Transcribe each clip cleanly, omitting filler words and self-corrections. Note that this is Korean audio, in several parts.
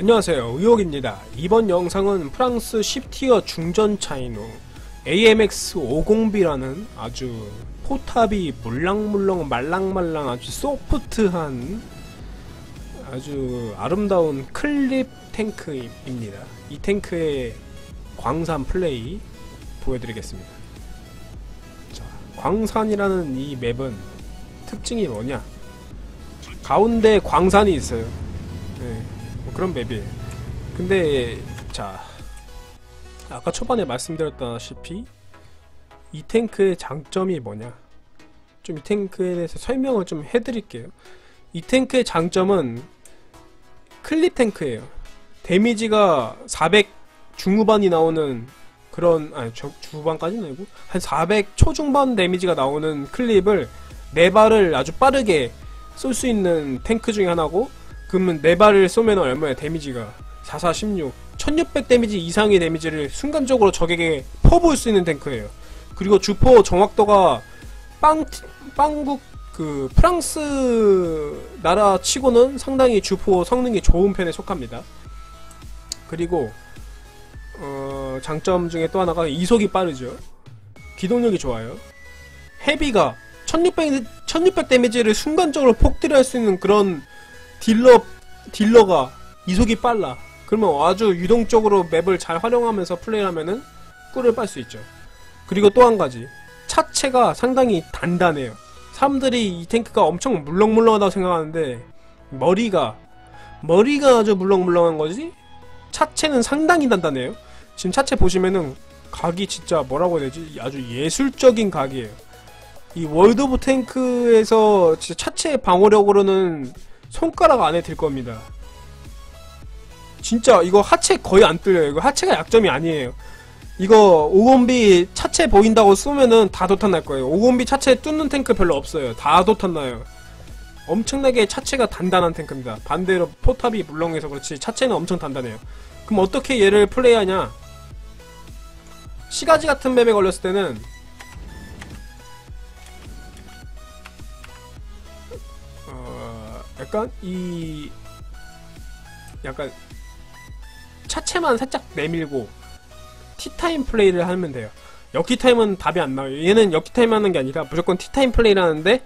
안녕하세요, 의혹입니다. 이번 영상은 프랑스 10티어 중전차인 AMX 50B라는 아주 포탑이 물렁물렁 말랑말랑 아주 소프트한 아주 아름다운 클립 탱크입니다. 이 탱크의 광산 플레이 보여드리겠습니다. 자, 광산이라는 이 맵은 특징이 뭐냐, 가운데 광산이 있어요. 네. 그런 맵이에요. 근데 자, 아까 초반에 말씀드렸다시피 이 탱크의 장점이 뭐냐, 좀 이 탱크에 대해서 설명을 좀 해드릴게요. 이 탱크의 장점은 클립 탱크예요. 데미지가 400 중후반이 나오는 그런, 아니 중후반까지는 아니고 한 400 초중반 데미지가 나오는 클립을 네 발을 아주 빠르게 쏠 수 있는 탱크 중에 하나고, 그러면 4발을 쏘면 얼마야 데미지가? 4416 1600 데미지 이상의 데미지를 순간적으로 적에게 퍼부을 수 있는 탱크예요. 그리고 주포 정확도가 빵국 그 프랑스 나라 치고는 상당히 주포 성능이 좋은 편에 속합니다. 그리고 장점 중에 또 하나가 이속이 빠르죠. 기동력이 좋아요. 헤비가 1600 데미지를 순간적으로 폭딜할 수 있는 그런 딜러가 이속이 빨라. 그러면 아주 유동적으로 맵을 잘 활용하면서 플레이하면은 꿀을 빨 수 있죠. 그리고 또 한가지, 차체가 상당히 단단해요. 사람들이 이 탱크가 엄청 물렁물렁하다고 생각하는데 머리가 아주 물렁물렁한 거지 차체는 상당히 단단해요. 지금 차체 보시면은 각이 진짜 뭐라고 해야 되지, 아주 예술적인 각이에요. 이 월드 오브 탱크에서 진짜 차체 방어력으로는 손가락 안에 들 겁니다. 진짜 이거 하체 거의 안 뚫려요. 이거 하체가 약점이 아니에요. 이거 오공비 차체 보인다고 쏘면은 다 도탄 날 거예요. 오공비 차체 뚫는 탱크 별로 없어요. 다 도탄 나요. 엄청나게 차체가 단단한 탱크입니다. 반대로 포탑이 물렁해서 그렇지 차체는 엄청 단단해요. 그럼 어떻게 얘를 플레이하냐, 시가지 같은 맵에 걸렸을 때는 약간 차체만 살짝 내밀고 티타임 플레이를 하면 돼요. 역티타임은 답이 안 나와요. 얘는 역티타임 하는 게 아니라 무조건 티타임 플레이를 하는데,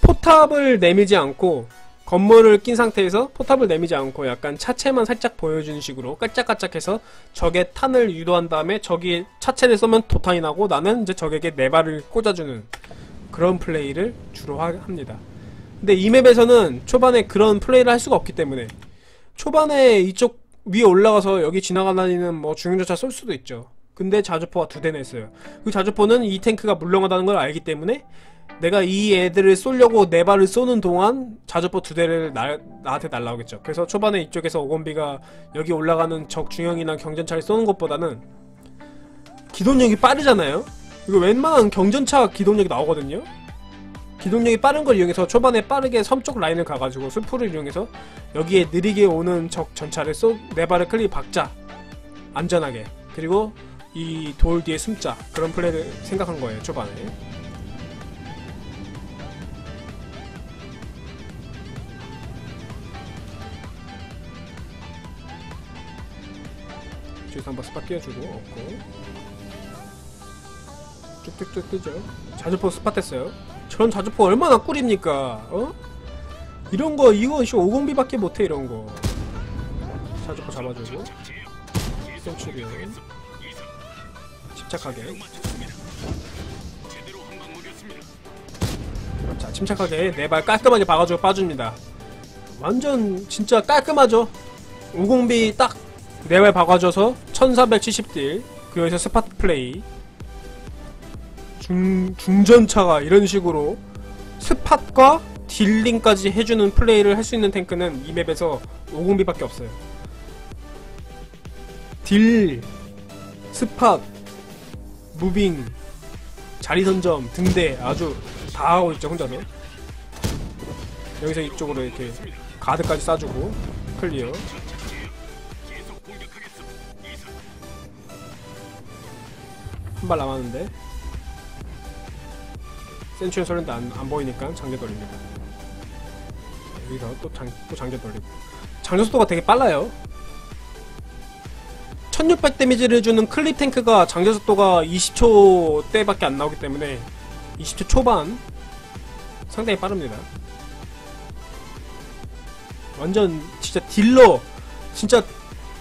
포탑을 내밀지 않고 건물을 낀 상태에서 포탑을 내밀지 않고 약간 차체만 살짝 보여주는 식으로 깔짝깔짝해서 적의 탄을 유도한 다음에 적이 차체를 쏘면 도탄이 나고 나는 이제 적에게 내 발을 꽂아주는 그런 플레이를 주로 합니다. 근데 이 맵에서는 초반에 그런 플레이를 할 수가 없기 때문에 초반에 이쪽 위에 올라가서 여기 지나가다니는 뭐 중형전차 쏠 수도 있죠. 근데 자주포가 2대나 있어요. 그 자주포는 이 탱크가 물렁하다는 걸 알기 때문에 내가 이 애들을 쏠려고 내 발을 쏘는 동안 자주포 2대를 나한테 날라오겠죠. 그래서 초반에 이쪽에서 오건비가 여기 올라가는 적 중형이나 경전차를 쏘는 것보다는 기동력이 빠르잖아요. 이거 웬만한 경전차 기동력이 나오거든요. 기동력이 빠른 걸 이용해서 초반에 빠르게 섬 쪽 라인을 가가지고 수풀을 이용해서 여기에 느리게 오는 적 전차를 네 발을 클립 박자, 안전하게, 그리고 이 돌 뒤에 숨자, 그런 플레이를 생각한 거예요 초반에. 뒤에서 한번 스팟 끼워주고 없고 쭉쭉쭉 뜨죠. 자주포 스팟했어요. 저런 자주포 얼마나 꿀입니까? 어? 이런거 이거 오공비밖에 못해 이런거. 자주포 잡아주고 쌩추기요. 침착하게, 자 침착하게 네 발 깔끔하게 박아주고 빠줍니다. 완전 진짜 깔끔하죠? 오공비 딱 네 발 박아줘서 1470딜. 그 여기서 스팟 플레이, 중전차가 이런 식으로 스팟과 딜링까지 해주는 플레이를 할 수 있는 탱크는 이 맵에서 오공비밖에 없어요. 딜, 스팟, 무빙, 자리선점, 등대 아주 다 하고 있죠 혼자서. 여기서 이쪽으로 이렇게 가드까지 싸주고 클리어. 한 발 남았는데 센츄리 소리인데 안 보이니까 장전 돌립니다. 여기서 또 장전 돌리고 장전 속도가 되게 빨라요. 1600 데미지를 주는 클립 탱크가 장전 속도가 20초대 밖에 안 나오기 때문에 20초 초반 상당히 빠릅니다. 완전 진짜 딜러, 진짜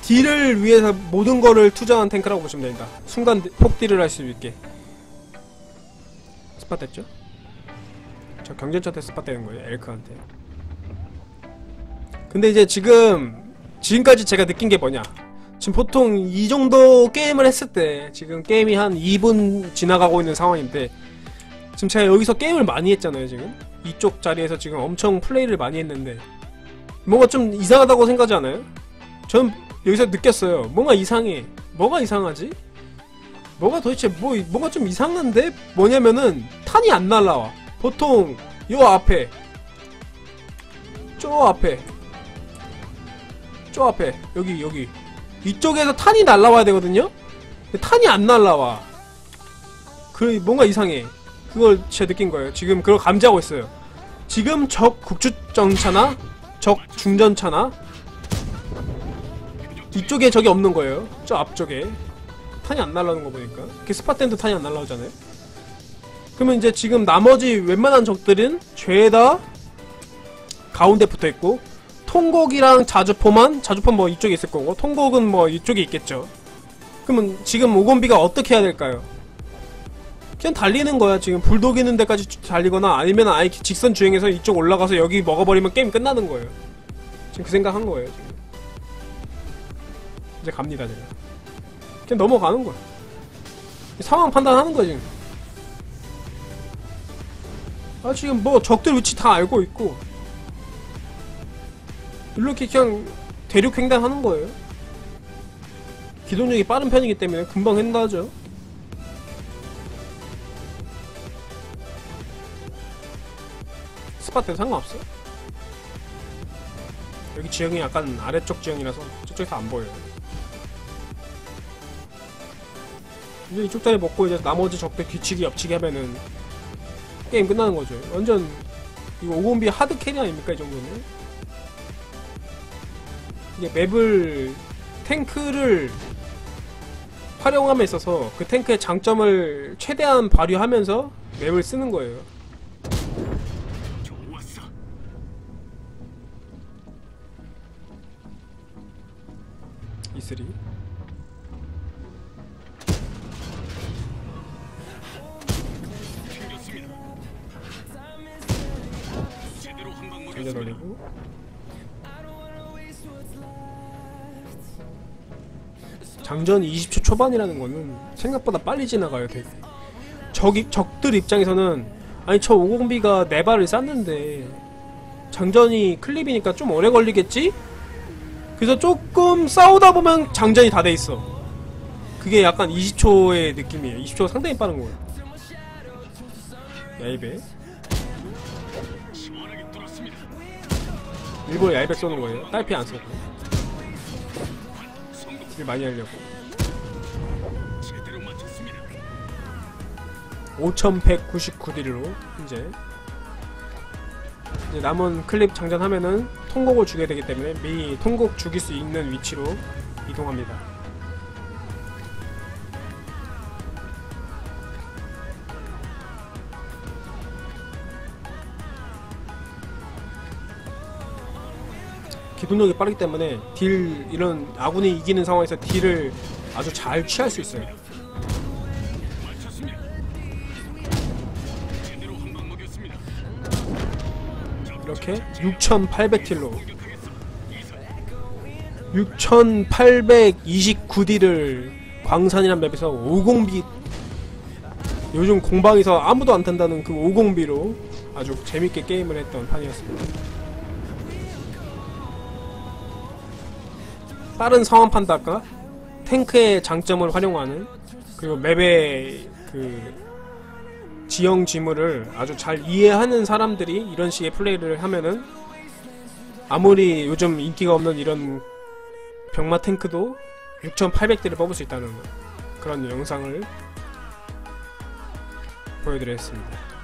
딜을 위해서 모든 거를 투자한 탱크라고 보시면 됩니다. 순간 폭딜을 할 수 있게. 스팟 됐죠? 저 경전차 때 스팟 되는 거예요, 엘크한테. 근데 이제 지금까지 제가 느낀 게 뭐냐, 지금 보통 이 정도 게임을 했을 때, 지금 게임이 한 2분 지나가고 있는 상황인데, 지금 제가 여기서 게임을 많이 했잖아요. 지금 이쪽 자리에서 지금 엄청 플레이를 많이 했는데 뭔가 좀 이상하다고 생각하지 않아요? 전 여기서 느꼈어요. 뭔가 이상해. 뭐가 이상하지? 뭐가 도대체 뭔가 좀 이상한데? 뭐냐면은 탄이 안 날라와. 보통 요 앞에, 저 앞에, 저 앞에, 여기 이쪽에서 탄이 날라와야 되거든요? 근데 탄이 안 날라와. 그래, 뭔가 이상해. 그걸 제가 느낀 거예요. 지금 그걸 감지하고 있어요. 지금 적 국주전차나 적 중전차나 이쪽에 적이 없는 거예요. 저 앞쪽에 탄이 안 날라오는 거 보니까, 이렇게 스팟댐도 탄이 안 날라오잖아요. 그러면 이제 지금 나머지 웬만한 적들은 죄다 가운데 붙어있고, 통곡이랑 자주포 뭐 이쪽에 있을 거고, 통곡은 뭐 이쪽에 있겠죠. 그러면 지금 오공비가 어떻게 해야 될까요? 그냥 달리는 거야. 지금 불독 있는 데까지 달리거나, 아니면 아예 직선 주행해서 이쪽 올라가서 여기 먹어버리면 게임 끝나는 거예요. 지금 그 생각 한 거예요. 지금. 이제 갑니다. 제가 그냥 넘어가는 거야. 상황 판단하는 거야 지금. 아 지금 뭐 적들 위치 다 알고 있고, 이렇게 그냥 대륙 횡단하는 거예요. 기동력이 빠른 편이기 때문에 금방 횡단하죠. 스팟 돼도 상관없어. 여기 지형이 약간 아래쪽 지형이라서 저쪽에서 안 보여요. 이제 이쪽 다리 먹고 이제 나머지 적들 뒤치기 옆치기 하면은 게임 끝나는 거죠. 완전 이거 오공비 하드 캐리 아닙니까 이 정도는? 이게 맵을, 탱크를 활용함에 있어서 그 탱크의 장점을 최대한 발휘하면서 맵을 쓰는 거예요. E3 전자 돌리고, 장전 20초 초반이라는 거는 생각보다 빨리 지나가요. 되게 적들 입장에서는 아니 저 오공비가 4발을 쐈는데 장전이 클립이니까 좀 오래 걸리겠지? 그래서 조금 싸우다 보면 장전이 다 돼 있어. 그게 약간 20초의 느낌이에요. 20초가 상당히 빠른 거예요. 야이백. 일부러 야이백 쏘는 거예요. 딸피 안 쏘고. 일 많이 하려고. 5199딜로 이제 남은 클립 장전하면은 통곡을 주게 되기 때문에 미리 통곡 죽일 수 있는 위치로 이동합니다. 기동력이 빠르기 때문에 딜, 이런 아군이 이기는 상황에서 딜을 아주 잘 취할 수 있어요. 이렇게 6800딜로 6829딜을 광산이란 맵에서 오공비, 요즘 공방에서 아무도 안 탄다는 그 오공비로 아주 재밌게 게임을 했던 판이었습니다. 빠른 상황 판단과 탱크의 장점을 활용하는, 그리고 맵의 그 지형 지물을 아주 잘 이해하는 사람들이 이런 식의 플레이를 하면은, 아무리 요즘 인기가 없는 이런 병마 탱크도 6800대를 뽑을 수 있다는 그런 영상을 보여드렸습니다.